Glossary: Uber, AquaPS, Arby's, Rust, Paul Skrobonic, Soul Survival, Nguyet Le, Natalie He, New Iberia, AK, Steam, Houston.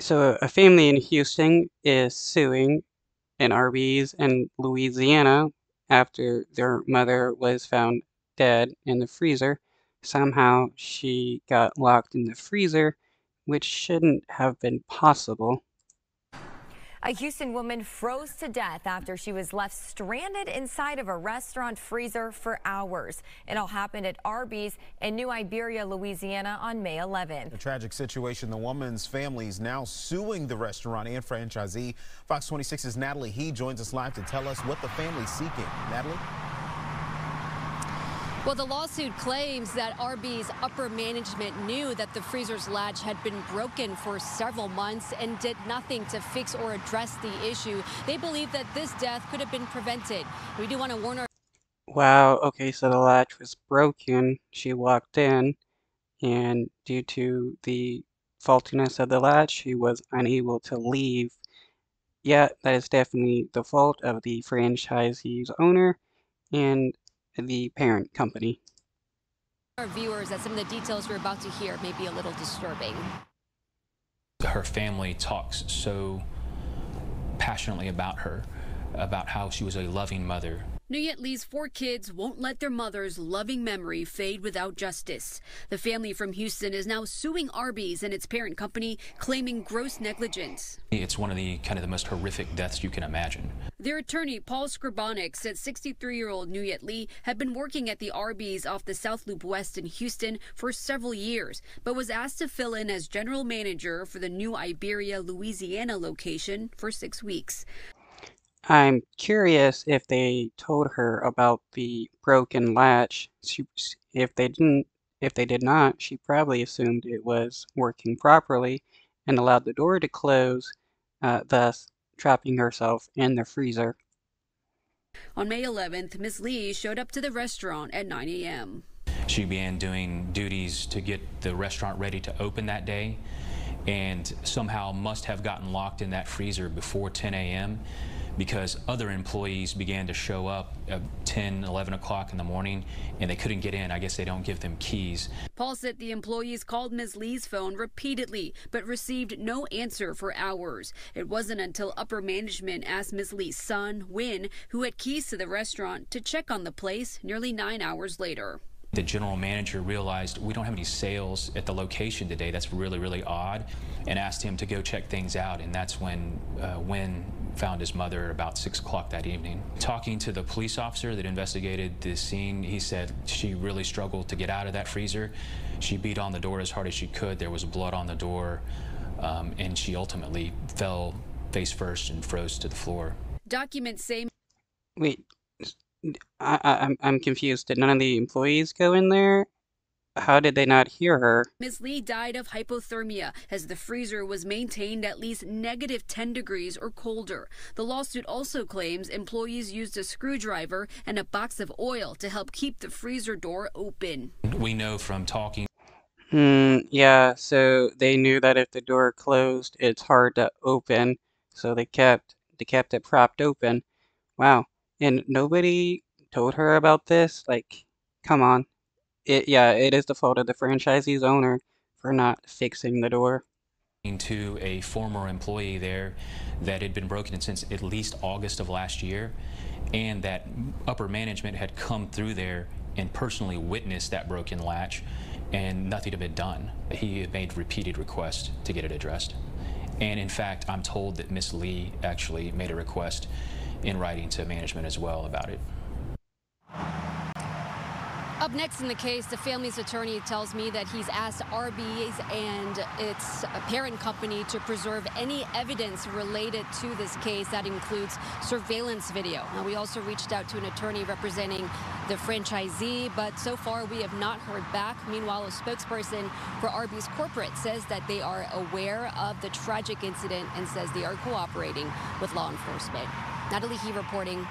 So a family in Houston is suing an Arby's in Louisiana after their mother was found dead in the freezer. Somehow she got locked in the freezer, which shouldn't have been possible. A Houston woman froze to death after she was left stranded inside of a restaurant freezer for hours. It all happened at Arby's in New Iberia, Louisiana on May 11th. A tragic situation. The woman's family is now suing the restaurant and franchisee. Fox 26's Natalie He joins us live to tell us what the family's seeking. Natalie? Well, the lawsuit claims that Arby's upper management knew that the freezer's latch had been broken for several months and did nothing to fix or address the issue. They believe that this death could have been prevented. We do want to warn her. Wow, okay, so the latch was broken. She walked in, and due to the faultiness of the latch, she was unable to leave. Yeah, that is definitely the fault of the franchisee's owner and the parent company. Our viewers, that some of the details we're about to hear may be a little disturbing. Her family talks so passionately about her, about how she was a loving mother. Nguyet Le's four kids won't let their mother's loving memory fade without justice. The family from Houston is now suing Arby's and its parent company, claiming gross negligence. It's one of the most horrific deaths you can imagine. Their attorney, Paul Skrobonic, said 63-year-old Nguyet Le had been working at the Arby's off the South Loop West in Houston for several years, but was asked to fill in as general manager for the New Iberia, Louisiana location for 6 weeks. I'm curious if they told her about the broken latch. If they did not, she probably assumed it was working properly and allowed the door to close, thus trapping herself in the freezer. On May 11th, Ms. Lee showed up to the restaurant at 9 a.m. She began doing duties to get the restaurant ready to open that day and somehow must have gotten locked in that freezer before 10 a.m. because other employees began to show up at 10, 11 o'clock in the morning, and they couldn't get in. I guess they don't give them keys. Paul said the employees called Ms. Lee's phone repeatedly, but received no answer for hours. It wasn't until upper management asked Ms. Lee's son, Win, who had keys to the restaurant, to check on the place nearly 9 hours later. The general manager realized we don't have any sales at the location today. That's really, really odd, and asked him to go check things out. And that's when Win found his mother at about 6 o'clock that evening. Talking to the police officer that investigated the scene, he said she really struggled to get out of that freezer. She beat on the door as hard as she could. There was blood on the door, and she ultimately fell face first and froze to the floor. Documents say. Wait. I'm confused. Did none of the employees go in there? How did they not hear her? Ms. Lee died of hypothermia as the freezer was maintained at least -10 degrees or colder. The lawsuit also claims employees used a screwdriver and a box of oil to help keep the freezer door open. We know from talking. Yeah, so they knew that if the door closed, it's hard to open, so they kept it propped open. Wow. And nobody told her about this? Like, come on. It is the fault of the franchisee's owner for not fixing the door. To a former employee there that had been broken since at least August of last year, and that upper management had come through there and personally witnessed that broken latch, and nothing had been done. He had made repeated requests to get it addressed. And in fact, I'm told that Ms. Lee actually made a request in writing to management as well about it. Up next in the case, the family's attorney tells me that he's asked Arby's and its parent company to preserve any evidence related to this case. That includes surveillance video. Now, we also reached out to an attorney representing the franchisee, but so far we have not heard back. Meanwhile, a spokesperson for Arby's corporate says that they are aware of the tragic incident and says they are cooperating with law enforcement. Natalie He reporting.